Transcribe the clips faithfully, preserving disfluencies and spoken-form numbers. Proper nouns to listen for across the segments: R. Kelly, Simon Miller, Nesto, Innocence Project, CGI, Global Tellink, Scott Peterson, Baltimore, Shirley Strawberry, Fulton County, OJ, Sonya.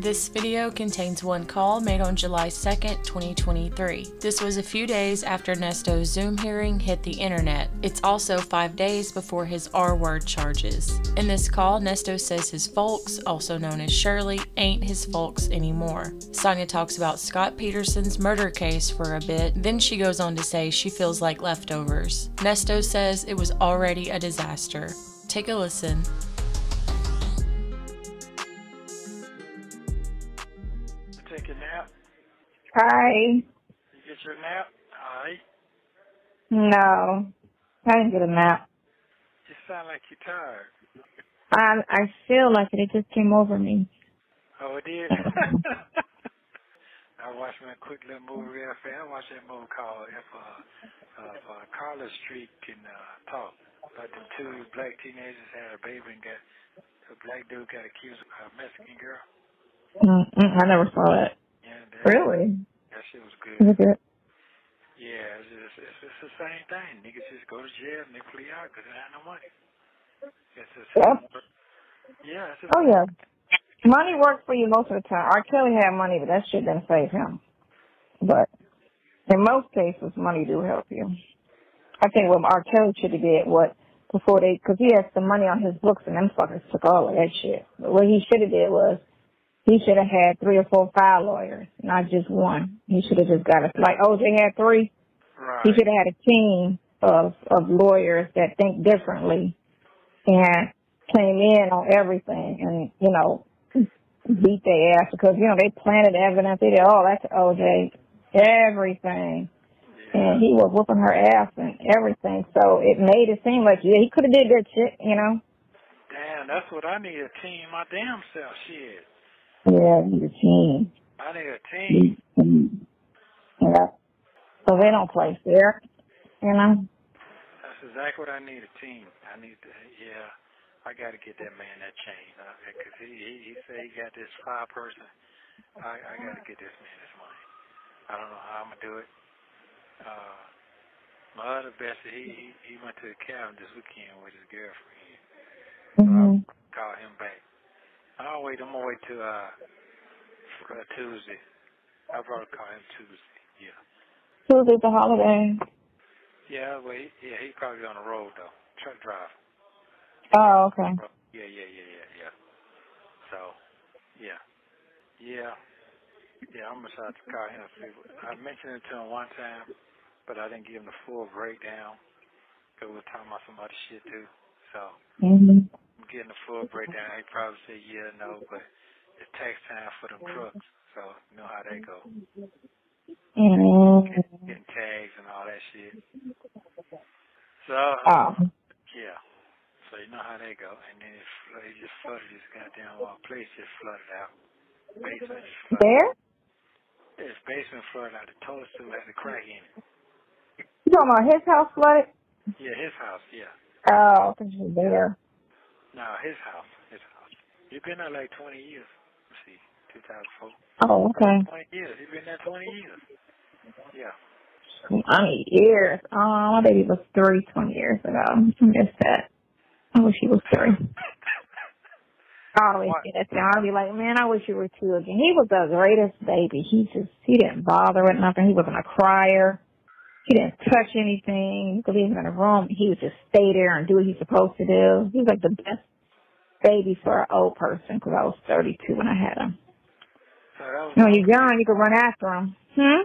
This video contains one call made on July second, twenty twenty-three. This was a few days after Nesto's Zoom hearing hit the internet. It's also five days before his R-word charges. In this call, Nesto says his folks, also known as Shirley, ain't his folks anymore. Sonya talks about Scott Peterson's murder case for a bit, then she goes on to say she feels like leftovers. Nesto says it was already a disaster. Take a listen. Take a nap. Hi. You get your nap? Hi. No, I didn't get a nap. You sound like you're tired. I I feel like it. It just came over me. Oh, it did. I watched my quick little movie real fast. I watched that movie called If uh, uh, if uh, Carla Street Can uh, Talk. About the two black teenagers had a baby and got a black dude got accused of a Mexican girl. Mm-mm, I never saw it. Yeah, that, really? That shit was good. Was it? Yeah, it's, just, it's, it's the same thing. Niggas just go to jail and they flee out because they don't have no money. It's the same yeah. yeah it's the oh, yeah. Money worked for you most of the time. R. Kelly had money, but that shit didn't save him. But in most cases, money do help you. I think what R. Kelly should have did, what, before they, because he had some money on his books and them fuckers took all of that shit. But what he should have did was, he should have had three or four file lawyers, not just one. He should have just got a, like O J had three. Right. He should have had a team of, of lawyers that think differently and came in on everything and, you know, beat their ass because, you know, they planted evidence. They did all that to O J, everything. Yeah. And he was whooping her ass and everything. So it made it seem like, yeah, he could have did good shit, you know. Damn, that's what I need, a team, my damn self shit. Yeah, I need a team. I need a team. Yeah. So they don't play fair, you know. That's exactly what I need, a team. I need to, yeah. I got to get that man that chain because he, he he said he got this five person. I I got to get this man this money. I don't know how I'm gonna do it. Uh, my other bestie, he, he he went to the cabin this weekend with his girlfriend. So mm-hmm. I'll call him back. I'll wait. I'm gonna wait till uh Tuesday. I'll probably call him Tuesday. Yeah. Tuesday's a holiday. Yeah, wait. Well, yeah, he's probably on the road though. Truck driver. Oh, okay. Yeah, yeah, yeah, yeah, yeah. So, yeah. Yeah. Yeah, I'm going to try to call him. I mentioned it to him one time, but I didn't give him the full breakdown because we were talking about some other shit, too. So, mm-hmm. I'm getting the full breakdown. He'd probably say yeah, no, but it takes time for them trucks, so you know how they go. Mm-hmm. Getting, getting tags and all that shit. So, oh. yeah. So you know how they go, and then it, fl it just flooded this goddamn wall. Place just flooded out. Basement just flooded. There? This basement flooded out. The toilet still had a crack in it. You talking about his house flooded? Yeah, his house. Yeah. Oh, because you're there. No, his house. His house. You've been there like twenty years. Let's see, two thousand four. Oh, okay. Twenty years. You've been there twenty years. Yeah. Twenty years. Oh, my baby was three twenty years ago. I missed that. I wish he was three. I always what? Get that down. I'll be like, man, I wish you were two again. He was the greatest baby. He just, he didn't bother with nothing. He wasn't a crier. He didn't touch anything. You could leave him in a room. He would just stay there and do what he's supposed to do. He was like the best baby for an old person because I was thirty-two when I had him. So you know, when you're young, you could run after him. Hmm?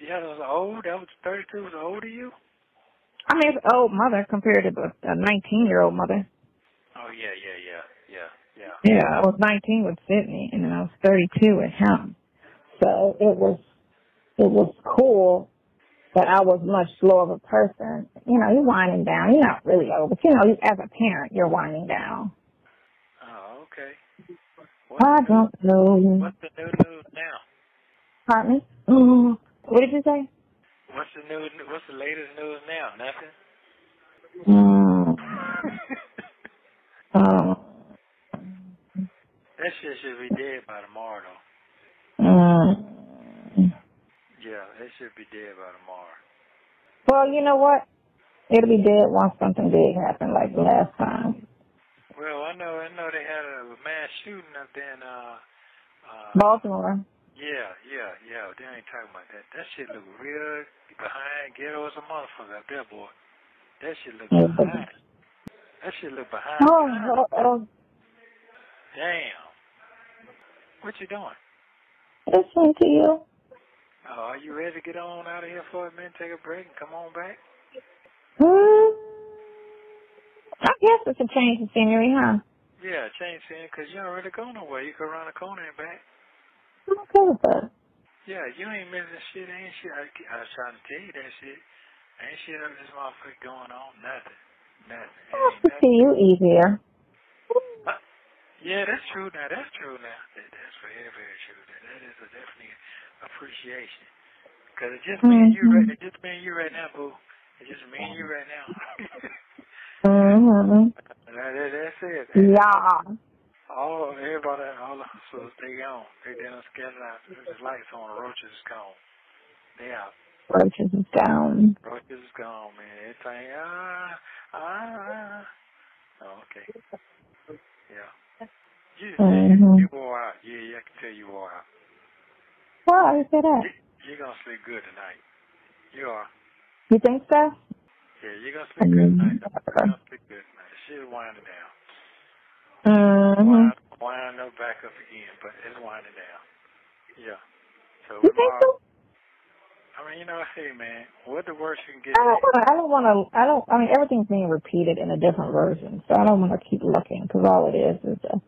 Yeah, that was old. That was thirty-two was old to you? I mean, it's an old mother compared to a nineteen-year-old mother. Oh, yeah, yeah, yeah, yeah, yeah. Yeah, I was nineteen with Sydney, and then I was thirty-two with him. So it was it was cool, but I was much slower of a person. You know, you're winding down. You're not really old, but, you know, as a parent, you're winding down. Oh, okay. What's I don't know. What's the new news now? Pardon me? Mm-hmm. What did you say? What's the new? What's the latest news now? Nothing. Mm. um. That shit should be dead by tomorrow, though. Mm. Yeah, it should be dead by tomorrow. Well, you know what? It'll be dead once something big happened, like last time. Well, I know, I know they had a mass shooting up there in uh, Uh, Baltimore. Yeah, yeah, yeah. They ain't talking about that. That shit look real behind ghetto as a motherfucker out there, boy. That shit look behind. That shit look behind. Oh, behind. Oh, oh. Damn. What you doing? Listening to you. Oh, are you ready to get on out of here for a minute, take a break, and come on back? Hmm. I guess it's a change of scenery, huh? Yeah, change scenery, because you don't really go nowhere. You can run a corner and back. I'm okay with that. Yeah, you ain't missing shit. Ain't shit. I, I was trying to tell you that shit. Ain't shit up this motherfucker going on. Nothing. Nothing. I have to see you easier. Uh, yeah, that's true now. That's true now. That, that's very, very true. That, that is a definite appreciation. Because it's just me and you right now. It's just me and you right now, boo. It's just me and you right now. mm-hmm. that, that, that's it. That's yeah. It. All everybody, all the hustlers, they gone. They done scattered out. There's lights on. Roaches is gone. They out. Roaches is gone. Roaches is gone, man. It's like, ah, ah. Oh, okay. Yeah. You, mm-hmm. you wore out. Yeah, yeah, I can tell you wore out. Why? Is that up? You're going to sleep good tonight. You are. You think so? Yeah, you're going to sleep good tonight. You're going to sleep good tonight. She's winding down. Mm-hmm. Wind up back up again, but it's winding down. Yeah. So you think so? I mean, you know, hey man, what the worst you can get? I don't want to. I don't want to. I don't. I mean, everything's being repeated in a different version, so I don't want to keep looking because all it is is, a,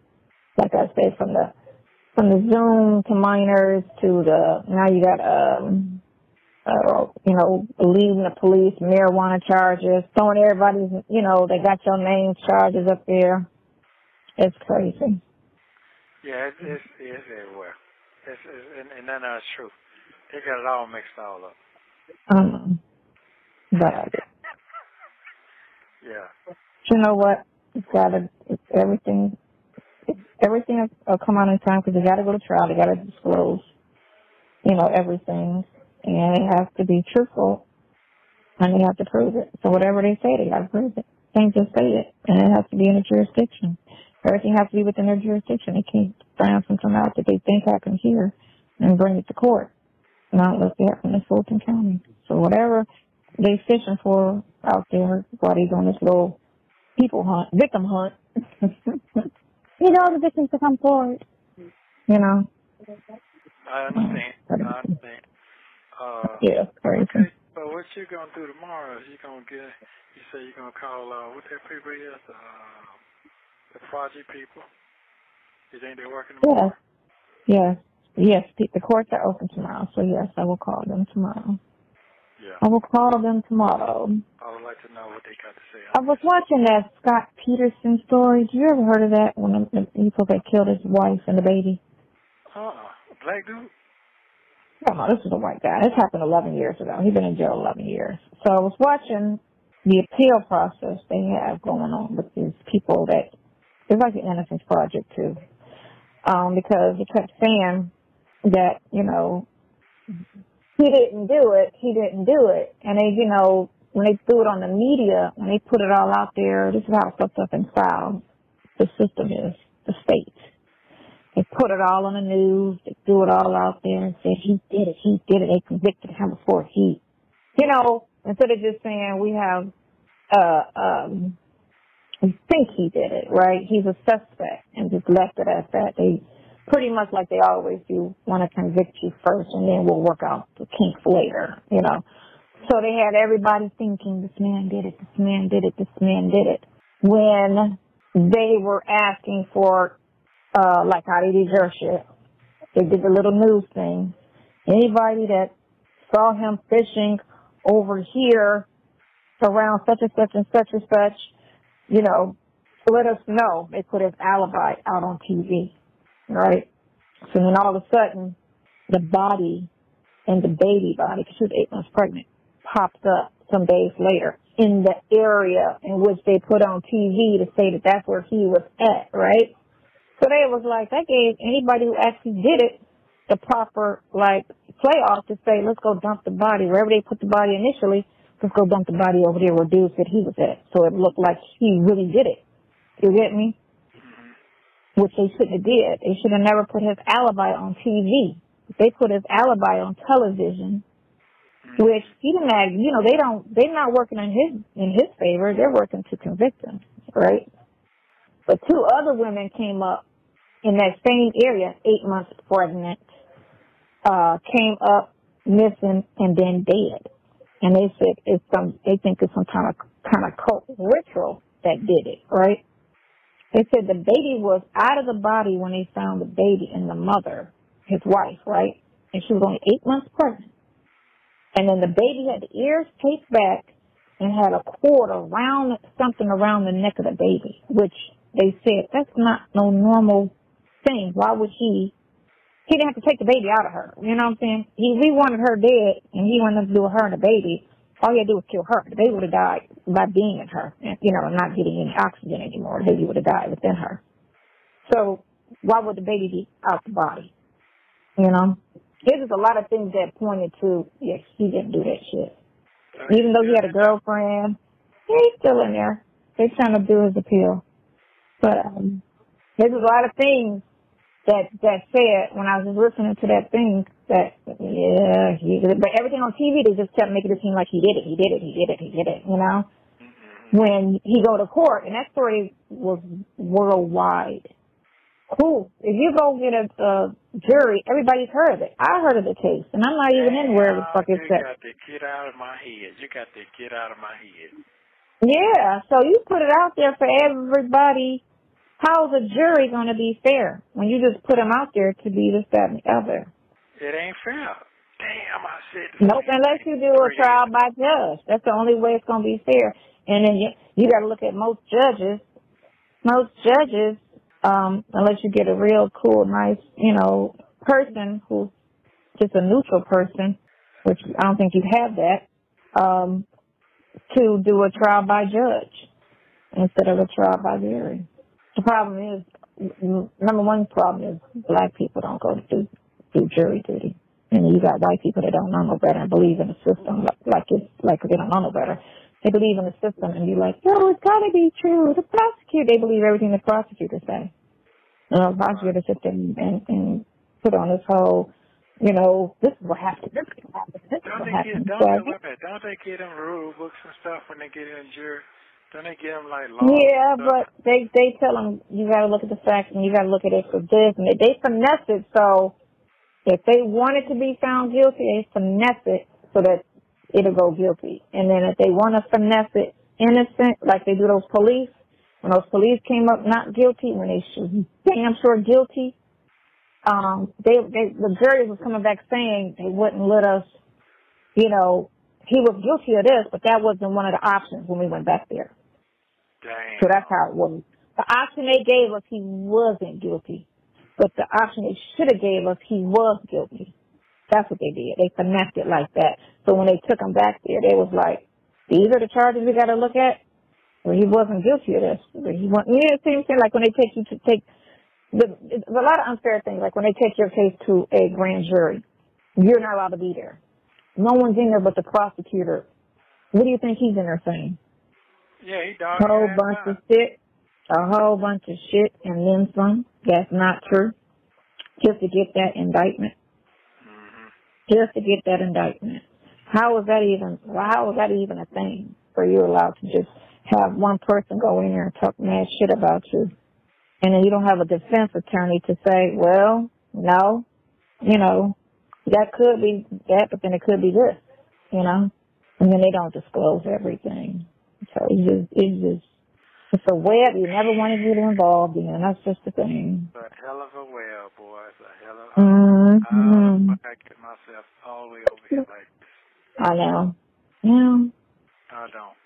like I said, from the from the Zoom to minors to the now you got um, uh, you know, leading the police, marijuana charges, throwing everybody's, you know, they got your name charges up there. It's crazy. Yeah, it's, it's, it's everywhere. It's, it's, and, and none of it's true. They got it all mixed all up. Um, but yeah. You know what? It's gotta. It's everything. It's, everything will come out in time because they gotta go to trial. They gotta disclose. You know everything, and they have to be truthful, and they have to prove it. So whatever they say, they gotta prove it. They can't just say it, and it has to be in a jurisdiction. Everything has to be within their jurisdiction. They can't find something out that they think I can hear and bring it to court. Not unless they happen in Fulton County. So whatever they fishing for out there while they're on this little people hunt, victim hunt, you know, the victims to come forward, you know. I understand. I understand. Uh, yeah, crazy. Okay, so what you going to do tomorrow is you're going to get, you say you're going to call, uh, what that paper is, uh, the project people? You think they're working tomorrow? Yes. Yes. Yes. The courts are open tomorrow, so yes, I will call them tomorrow. Yeah. I will call them tomorrow. I would like to know what they got to say. I was watching that Scott Peterson story. Did you ever heard of that? When the people that killed his wife and the baby? Uh-uh. Black dude? No, no, this is a white guy. This happened eleven years ago. He's been in jail eleven years. So I was watching the appeal process they have going on with these people that. It's like the Innocence Project, too, um, because he kept saying that, you know, he didn't do it, he didn't do it. And they, you know, when they threw it on the media, when they put it all out there, this is how fucked up and foul the system is, the state. They put it all on the news, they threw it all out there and said, he did it, he did it, they convicted him before he, you know, instead of just saying we have, uh, um, we think he did it, right? He's a suspect and just left it at that. They pretty much, like they always do, want to convict you first and then we'll work out the kinks later, you know. So they had everybody thinking this man did it, this man did it, this man did it. When they were asking for, uh, like how they did your shit, they did the little news thing. Anybody that saw him fishing over here around such and such and such and such, you know, let us know. They put his alibi out on T V, right? So then all of a sudden, the body and the baby body, because she was eight months pregnant, popped up some days later in the area in which they put on T V to say that that's where he was at, right? So they was like, that gave anybody who actually did it the proper, like, playoff to say, let's go dump the body. Wherever they put the body initially, let's go dump the body over there where dude said he was at. So it looked like he really did it. You get me? which they shouldn't have did. They should have never put his alibi on T V. They put his alibi on television, which he didn't have, you know, they don't, they're not working in his, in his favor. They're working to convict him, right? But two other women came up in that same area, eight months pregnant, uh, came up missing and then dead. And they said it's some, they think it's some kind of, kind of cult ritual that did it, right? They said the baby was out of the body when they found the baby and the mother, his wife, right? And she was only eight months pregnant. And then the baby had the ears taped back and had a cord around, something around the neck of the baby, which they said, that's not no normal thing. Why would he, he didn't have to take the baby out of her. You know what I'm saying? He, he wanted her dead and he wanted to do with her and the baby. All you had to do was kill her. The baby would have died by being in her, and, you know, not getting any oxygen anymore. The baby would have died within her. So why would the baby be out the body? You know? There's just a lot of things that pointed to, yes, he didn't do that shit. Right. Even though he had a girlfriend, he's still in there. They're trying to do his appeal. But um, there's a lot of things that that said when I was listening to that thing that, yeah, he did it. But everything on T V, they just kept making it seem like he did it, he did it, he did it, he did it, you know? When he go to court, and that story was worldwide. Cool. If you go get a, a jury, everybody's heard of it. I heard of the case, and I'm not even in where the fuck it's at. You got to get out of my head. You got to get out of my head. Yeah, so you put it out there for everybody. How's a jury going to be fair when you just put them out there to be this, that, and the other? It ain't fair. Damn, I said. Nope, unless you do a trial by judge. That's the only way it's going to be fair. And then you, you got to look at most judges. Most judges, um, unless you get a real cool, nice, you know, person who's just a neutral person, which I don't think you have that, um, to do a trial by judge instead of a trial by jury. The problem is, number one problem is black people don't go to do, do jury duty. And you got white people that don't know no better and believe in the system like, like it's, like they don't know no better. They believe in the system and be like, no, it's gotta be true. The prosecutor, they believe everything the prosecutors say. And the prosecutor sits there and, and, and put on this whole, you know, this is what happened, this is what happened, this is what happened. Don't they get, don't they get them rule books and stuff when they get in jury? Then they give them like law. Yeah, but they they tell them you got to look at the facts and you got to look at it for this, and they finesse it so if they wanted to be found guilty, they finesse it so that it'll go guilty. And then if they want to finesse it innocent, like they do those police, when those police came up not guilty, when they should damn sure guilty, um, they they the jury was coming back saying they wouldn't let us, you know, he was guilty of this, but that wasn't one of the options when we went back there. Damn. So that's how it was. The option they gave us, he wasn't guilty. But the option they should have gave us, he was guilty. That's what they did. They finessed it like that. So when they took him back there, they was like, these are the charges we got to look at. Well, he wasn't guilty of this. He wasn't, you know what I'm saying? Like when they take you to take, there's a lot of unfair things. Like when they take your case to a grand jury, you're not allowed to be there. No one's in there but the prosecutor. What do you think he's in there saying? Yeah, he dogged. A whole bunch of shit. A whole bunch of shit and then some. That's not true. Just to get that indictment. Mm-hmm. Just to get that indictment. How is that even, how is that even a thing where you're allowed to just have one person go in there and talk mad shit about you? And then you don't have a defense attorney to say, well, no, you know, that could be that, but then it could be this, you know? And then they don't disclose everything. So it's just, it's just, it's a web you never want to get involved in. That's just the thing. It's a hell of a web, boy. It's a hell of a web. Mm-hmm. I get myself all the way over here like this. I know. Yeah. I don't.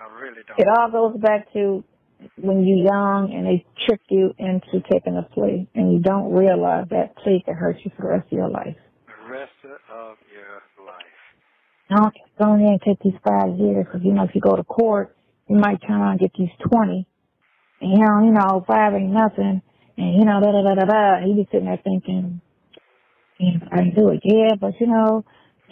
I really don't. It all goes back to when you're young and they trick you into taking a plea, and you don't realize that plea can hurt you for the rest of your life. The rest of your life. Don't go in there and take these five years because, you know, if you go to court, you might turn around and get these twenty. And, you know, you know, five ain't nothing. And, you know, da-da-da-da-da. He'd be sitting there thinking, you know, I can do it. Yeah, but, you know,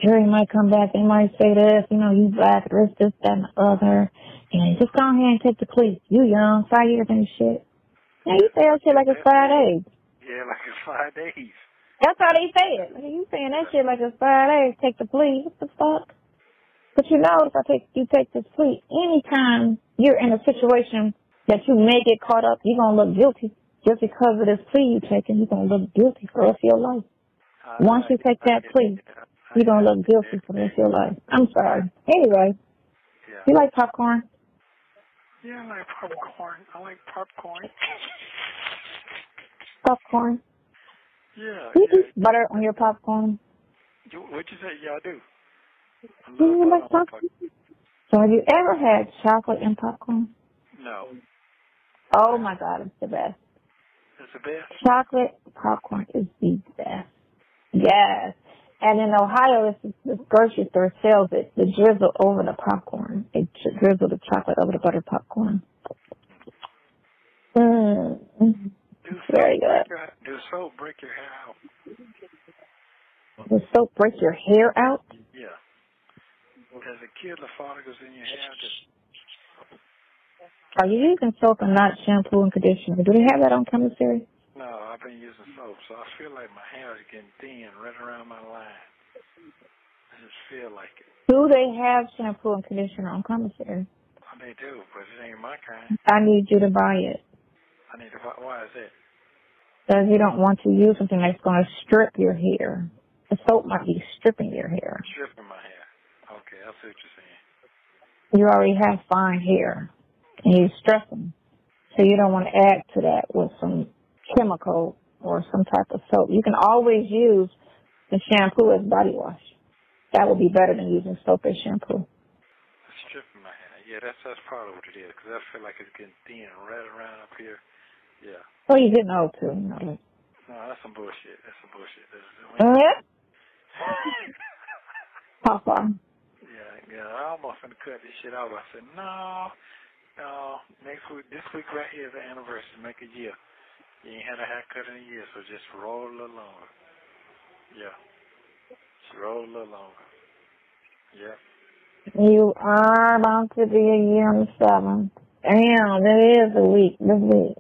jury might come back. They might say this. You know, you black, this, this, that, and the other. And just go ahead and take the plea. You young, five years ain't shit. And you say that shit like it's five days. Yeah, like it's five days. That's how they say it. Like, you saying that shit like it's five days. Take the plea. What the fuck? But you know, if I take you take this plea, anytime you're in a situation that you may get caught up, you're going to look guilty. Just because of this plea you're taking, you're going to look guilty for the rest of your life. Uh, Once you take that plea, you're going to look guilty for the rest of your life. I'm sorry. Anyway, yeah. You like popcorn? Yeah, I like popcorn. I like popcorn. Popcorn? Yeah. You yeah. eat butter on your popcorn? You, what you say? Yeah, I do. I do you like popcorn? popcorn? So have you ever had chocolate and popcorn? No. Oh, my God, it's the best. It's the best? Chocolate popcorn is the best. Yes. And in Ohio, this, this grocery store sells it, the drizzle over the popcorn. It drizzle the chocolate over the butter popcorn. Mm. Do Very good. Your, do soap break your hair out? Does soap break your hair out? Yeah. Does it kill the follicles in your hair? Are you using soap and not shampoo and conditioner? Do they have that on commissary? No, I've been using soap, so I feel like my hair is getting thin right around my line. I just feel like it. Do they have shampoo and conditioner on commissary? I mean, they do, but it ain't my kind. I need you to buy it. I need to buy Why is it? Because you don't want to use something that's going to strip your hair. The soap might be stripping your hair. Stripping my hair. Okay, I see what you're saying. You already have fine hair. And you're stressing. So you don't want to add to that with some chemical or some type of soap. You can always use the shampoo as body wash. That would be better than using soap as shampoo. It's stripping my hair. Yeah, that's, that's probably what it is, because I feel like it's getting thin right around up here. Yeah. Oh, you're getting old, too. You know. No, that's some bullshit. That's some bullshit. That's some bullshit. Papa. Yeah, yeah. I almost had to cut this shit out. I said, no. No, next week, this week right here is the anniversary, make a year. You ain't had a haircut in a year, so just roll a little longer. Yeah. Just roll a little longer. Yeah. You are about to be a year on the seventh. Damn, that is a week, this week.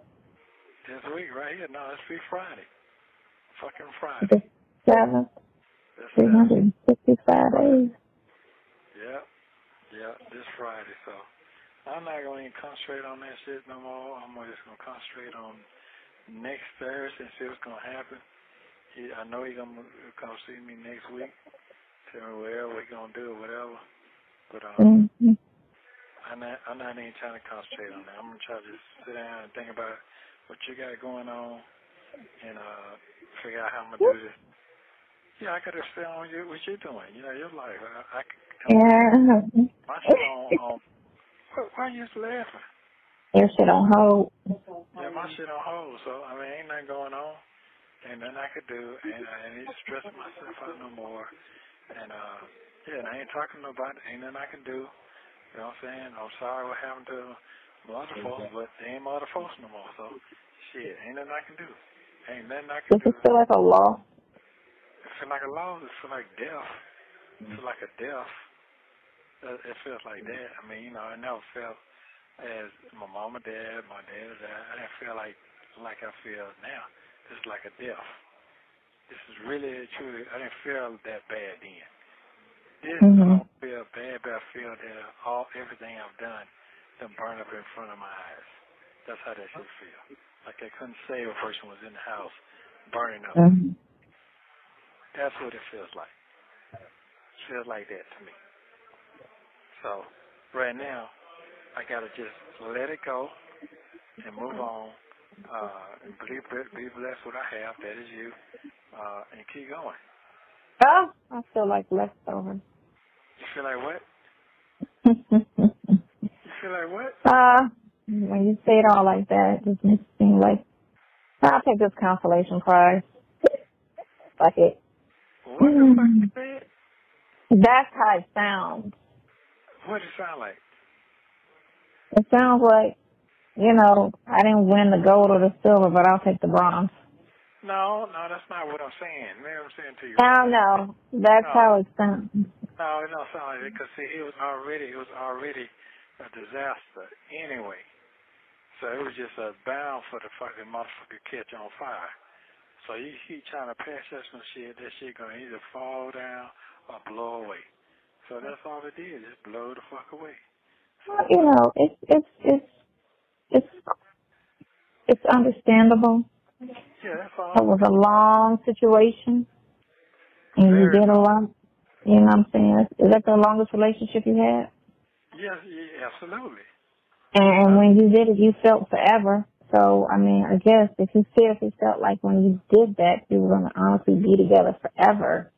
This week right here? No, it's be Friday. Fucking Friday. The seventh. three hundred sixty-five days. Yeah. Yeah, this Friday, so. I'm not going to even concentrate on that shit no more. I'm just going to concentrate on next Thursday and see what's going to happen. He, I know he's going to come see me next week. Tell me whatever we're going to do or whatever. But um, mm-hmm. I'm, not, I'm not even trying to concentrate on that. I'm going to try to just sit down and think about what you got going on and uh, figure out how I'm going to do this. Yeah, I got to stay on you, what you're doing. You know, your life. I, I can yeah. My shit on... on Why are you just laughing? Your shit on hold. Yeah, my shit on hold. So, I mean, ain't nothing going on. Ain't nothing I could do. And I ain't stressing myself out no more. And, uh, yeah, and I ain't talking to nobody. Ain't nothing I can do. You know what I'm saying? I'm sorry what happened to my other folks, but they ain't my other folks no more. So, shit, ain't nothing I can do. Ain't nothing I can do. Does it feel like a loss? It feel like a loss. It feel like death. It feel like a death. It feels like that. I mean, you know, I never felt as my mom and dad, my dad and dad. I didn't feel like like I feel now. It's like a death. This is really true. I didn't feel that bad then. This mm-hmm. I don't feel bad, but I feel that all everything I've done done burned up in front of my eyes. That's how that should feel. Like I couldn't say a person was in the house burning up. Mm-hmm. That's what it feels like. It feels like that to me. So, right now, I got to just let it go and move on, uh, and be, be blessed with what I have. That is you, uh, and keep going. Oh, I feel like leftover. You feel like what? You feel like what? Uh, when you say it all like that, it just makes me seem like, I'll take this consolation prize. Fuck it. What the fuck is that? That's how it sounds. What does it sound like? It sounds like, you know, I didn't win the gold or the silver, but I'll take the bronze. No, no, that's not what I'm saying. That's what I'm saying to you. I know. That's no. how it sounds. No, it don't sound like it, because, see, it was already, it was already a disaster anyway. So it was just a bound for the fucking motherfucker catch on fire. So you keep trying to pass that some shit, that shit gonna either fall down or blow away. So that's all it did, just blow the fuck away. So well, you know, it's it's it's it's it's understandable. Yeah, that's all. It was a long situation, and Very you did a lot. You know what I'm saying? Is that the longest relationship you had? Yes, yeah, absolutely. And when you did it, you felt forever. So, I mean, I guess if you seriously felt like when you did that, you were going to honestly be together forever,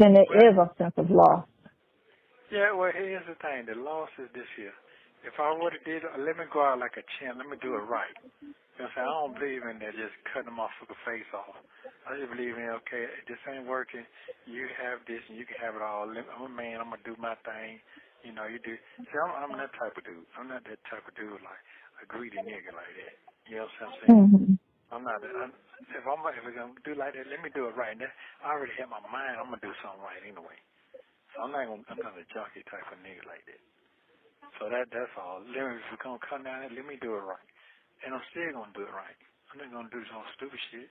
then there well, is a sense of loss. Yeah, well, here's the thing. The loss is this here. If I would have did it, let me go out like a champ. Let me do it right. You know, I don't believe in that just cutting the motherfucker face off. I just believe in, okay, this ain't working. You have this and you can have it all. I'm a man. I'm going to do my thing. You know, you do. See, I'm, I'm that type of dude. I'm not that type of dude like a greedy nigga like that. You know what I'm saying? Mm-hmm. I'm not. I'm, if I'm if I'm gonna do like that, let me do it right. Now, I already have my mind. I'm gonna do something right anyway. So I'm not gonna. I'm not a jockey type of nigga like that. So that that's all. Let me, if we're gonna come down, let me do it right. And I'm still gonna do it right. I'm not gonna do some stupid shit.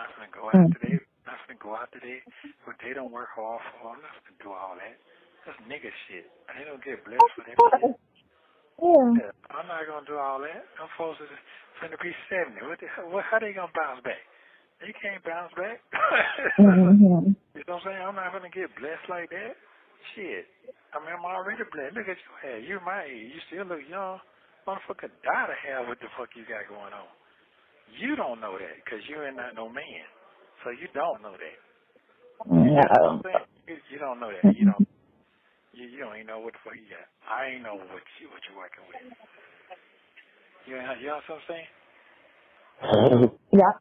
I'm not gonna go out mm-hmm. today. I'm not gonna go out today. But they don't work hard for. I'm not gonna do all that. That's nigga shit. I ain't gonna get blessed for that shit. Yeah. yeah. I'm not gonna do all that. I'm supposed to finna be seventy. What the hell? What, how they gonna bounce back? They can't bounce back. mm-hmm. You know what I'm saying? I'm not gonna get blessed like that. Shit. I mean, I'm already blessed. Look at your hair. You're my age. You still look young. Motherfucker, die to hell what the fuck you got going on. You don't know that because you ain't not no man. So you don't know that. You know what I'm saying? You, you don't know that. You don't. You, you don't even know what the fuck you got. I ain't know what you what you working with. You know, you know what I'm saying? Yeah.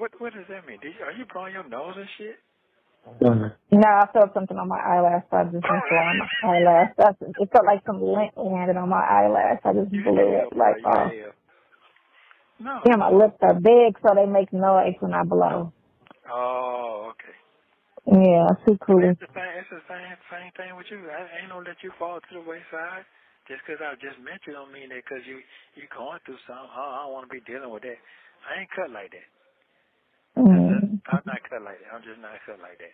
What what does that mean? Did you, are you blowing your nose and shit? No, I felt something on my eyelash. So I just blew on my eyelash. That's, it felt like some lint landed on my eyelash. I just blew it like oh. No. Yeah, my lips are big, so they make noise when I blow. Oh, okay. Yeah, too cool. It's the same, it's the same, same thing with you. I ain't gonna let you fall to the wayside just because I just met you. Don't mean that because you you going through something. Oh, I don't want to be dealing with that. I ain't cut like that. Mm-hmm. I'm not cut like that. I'm just not cut like that.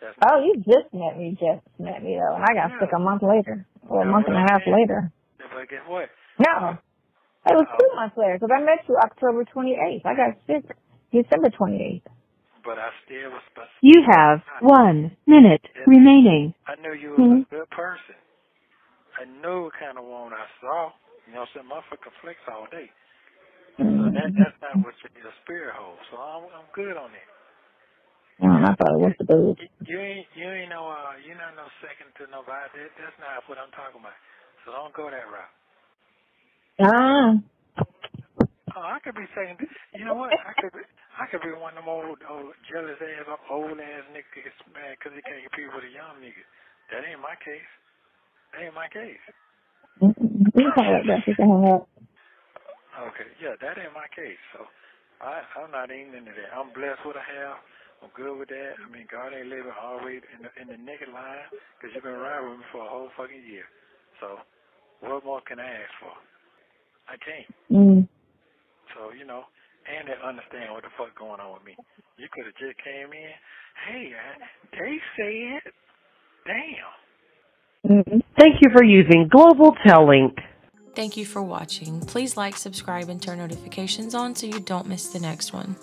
That's oh, you just met me, just met me though, and I got yeah. sick a month later, or no, a month and a half later. But guess what? No, it was uh-oh. two months later because I met you October twenty-eighth. I got sick December twenty-eighth. But I still was you have one minute and remaining. I knew you was mm-hmm. a good person. I knew what kind of woman I saw. You know, some motherfucker flicks all day. Mm-hmm. So that, that's not what your spirit holds. So I'm, I'm good on that. Mm, I thought it was the booze. You, you ain't, you ain't no, uh, you're not no second to nobody. That, that's not what I'm talking about. So don't go that route. Ah. Oh, I could be saying, you know what? I could be, I could be one of them old, old jealous ass, old ass niggas gets mad because he can't compete with a young nigga. That ain't my case. That ain't my case. Okay, yeah, that ain't my case. So I, I'm not even into that. I'm blessed with what I have. I'm good with that. I mean, God ain't living always in the, in the nigga line because you've been riding with me for a whole fucking year. So what more can I ask for? I can't. Mm. So, you know, and they understand what the fuck going on with me. You could have just came in, hey, I, they said, damn. Thank you for using Global Tellink. Thank you for watching. Please like, subscribe, and turn notifications on so you don't miss the next one.